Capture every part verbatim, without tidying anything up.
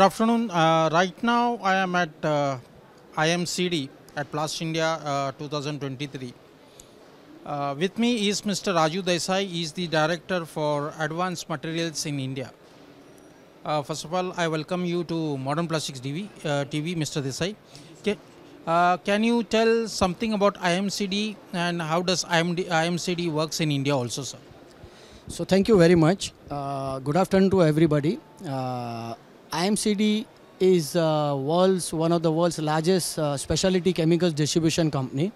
Good afternoon. Uh, right now I am at uh, I M C D at Plast India uh, twenty twenty-three. Uh, with me is Mister Raju Desai. He is the Director for Advanced Materials in India. Uh, first of all, I welcome you to Modern Plastics T V, uh, T V Mister Desai. Can, uh, can you tell something about I M C D and how does I M D, I M C D works in India also, sir? So thank you very much. Uh, good afternoon to everybody. Uh, I M C D is uh, world's, one of the world's largest uh, specialty chemicals distribution company,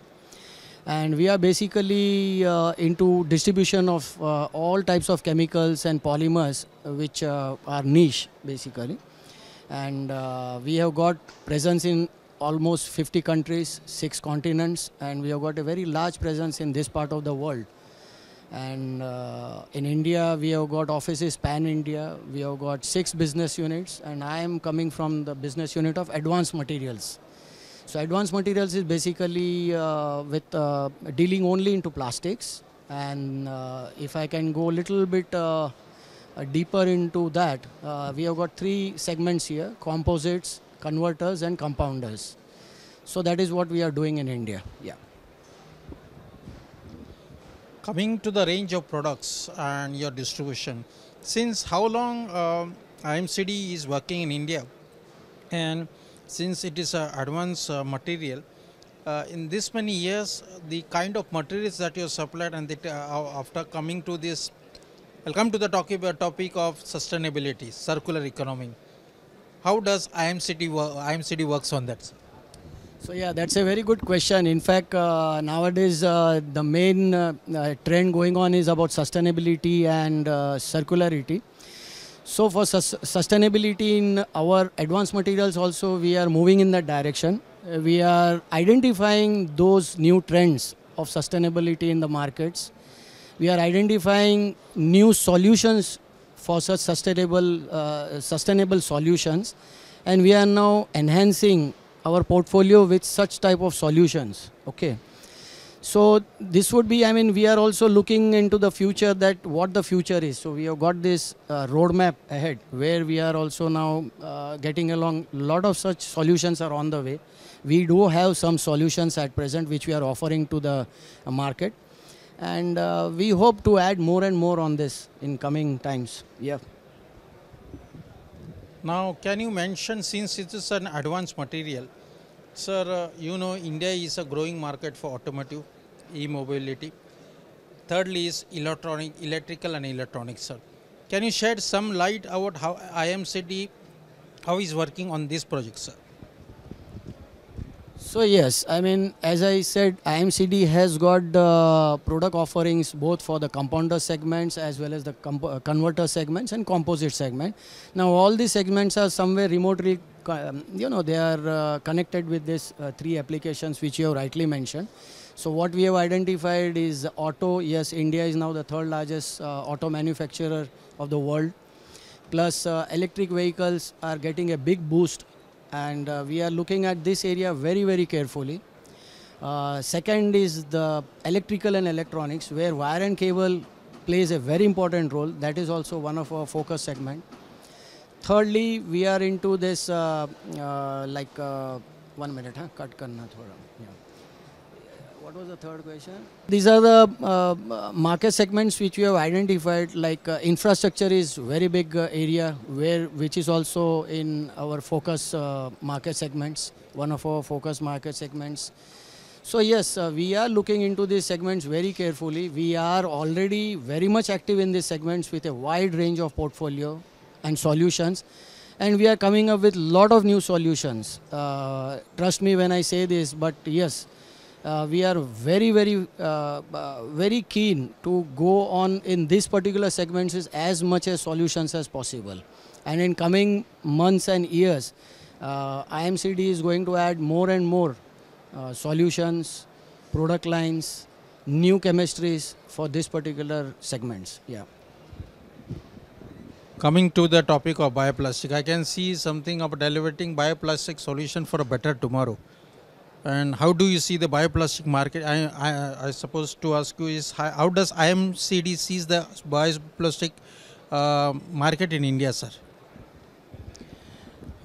and we are basically uh, into distribution of uh, all types of chemicals and polymers which uh, are niche basically, and uh, we have got presence in almost fifty countries, six continents, and we have got a very large presence in this part of the world. And uh, in India, we have got offices pan-India, we have got six business units, and I am coming from the business unit of Advanced Materials. So Advanced Materials is basically uh, with uh, dealing only into plastics, and uh, if I can go a little bit uh, deeper into that, uh, we have got three segments here: composites, converters and compounders. So that is what we are doing in India. Yeah. Coming to the range of products and your distribution, since how long uh, I M C D is working in India, and since it is an advanced uh, material, uh, in this many years, the kind of materials that you supplied, and that, uh, after coming to this, I'll come to the topic, uh, topic of sustainability, circular economy. How does I M C D, wo I M C D works on that, sir? So yeah, that's a very good question. In fact, uh, nowadays uh, the main uh, uh, trend going on is about sustainability and uh, circularity. So for sus sustainability in our advanced materials also, we are moving in that direction. Uh, we are identifying those new trends of sustainability in the markets. We are identifying new solutions for such sustainable, uh, sustainable solutions, and we are now enhancing our portfolio with such type of solutions. Okay, so this would be, I mean, we are also looking into the future, that what the future is. So we have got this uh, roadmap ahead, where we are also now uh, getting along. A lot of such solutions are on the way. We do have some solutions at present which we are offering to the market, and uh, we hope to add more and more on this in coming times. Yeah. Now, can you mention, since it is an advanced material, sir, uh, you know, India is a growing market for automotive, e-mobility. Thirdly is electronic, electrical and electronics, sir. Can you shed some light about how I M C D, how is working on this project, sir? So yes, I mean, as I said, I M C D has got uh, product offerings both for the compounder segments as well as the uh, converter segments and composite segment. Now all these segments are somewhere remotely, um, you know, they are uh, connected with these uh, three applications which you have rightly mentioned. So what we have identified is auto. Yes, India is now the third largest uh, auto manufacturer of the world. Plus uh, electric vehicles are getting a big boost, and uh, we are looking at this area very, very carefully. Uh, second is the electrical and electronics, where wire and cable plays a very important role. That is also one of our focus segment. Thirdly, we are into this, uh, uh, like, uh, one minute, huh? Cut karna thoda. Yeah. What was the third question? These are the uh, market segments which we have identified, like uh, infrastructure is very big uh, area, where which is also in our focus uh, market segments, one of our focus market segments. So yes, uh, we are looking into these segments very carefully. We are already very much active in these segments with a wide range of portfolio and solutions. And we are coming up with a lot of new solutions. Uh, trust me when I say this, but yes, Uh, we are very, very, uh, uh, very keen to go on in these particular segments is as much as solutions as possible. And in coming months and years, uh, I M C D is going to add more and more uh, solutions, product lines, new chemistries for these particular segments. Yeah. Coming to the topic of bioplastic, I can see something of delivering bioplastic solution for a better tomorrow. And how do you see the bioplastic market? I, I, I suppose to ask you is, how does I M C D sees the bioplastic uh, market in India, sir?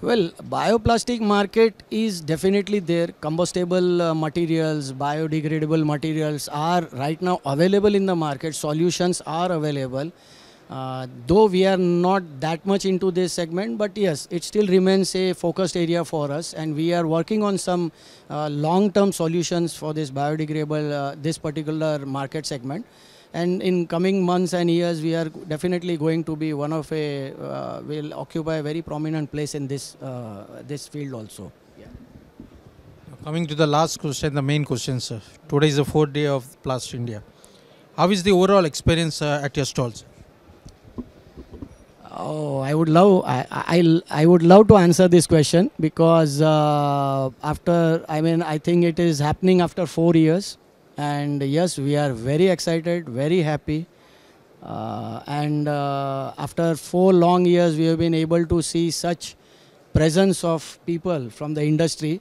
Well, bioplastic market is definitely there. Compostable uh, materials, biodegradable materials are right now available in the market. Solutions are available. Uh, though we are not that much into this segment, but yes, it still remains a focused area for us, and we are working on some uh, long-term solutions for this biodegradable, uh, this particular market segment. And in coming months and years, we are definitely going to be one of a, uh, will occupy a very prominent place in this, uh, this field also. Yeah. Coming to the last question, the main question, sir. Today is the fourth day of Plast India. How is the overall experience uh, at your stalls? Oh, I would love, I, I, I would love to answer this question because uh, after, I mean, I think it is happening after four years. And yes, we are very excited, very happy. Uh, and uh, after four long years, we have been able to see such presence of people from the industry.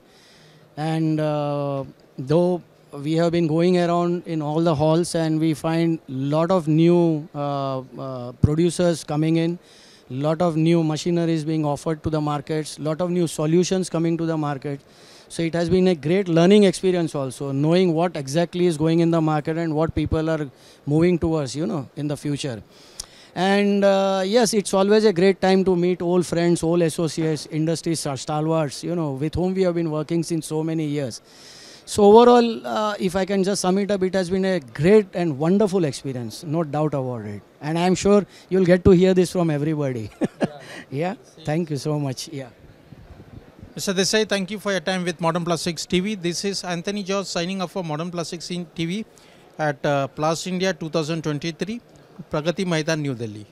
And uh, though we have been going around in all the halls, and we find a lot of new uh, uh, producers coming in, a lot of new machineries being offered to the markets, a lot of new solutions coming to the market. So it has been a great learning experience also, knowing what exactly is going in the market and what people are moving towards, you know, in the future. And uh, yes, it's always a great time to meet old friends, old associates, industry stalwarts, you know, with whom we have been working since so many years. So overall, uh, if I can just sum it up, it has been a great and wonderful experience, no doubt about it. And I'm sure you'll get to hear this from everybody. Yeah, thank you so much. Yeah. Mister Desai, thank you for your time with Modern Plastics T V. This is Anthony George signing up for Modern Plastics T V at uh, Plast India twenty twenty-three, Pragati Maidan, New Delhi.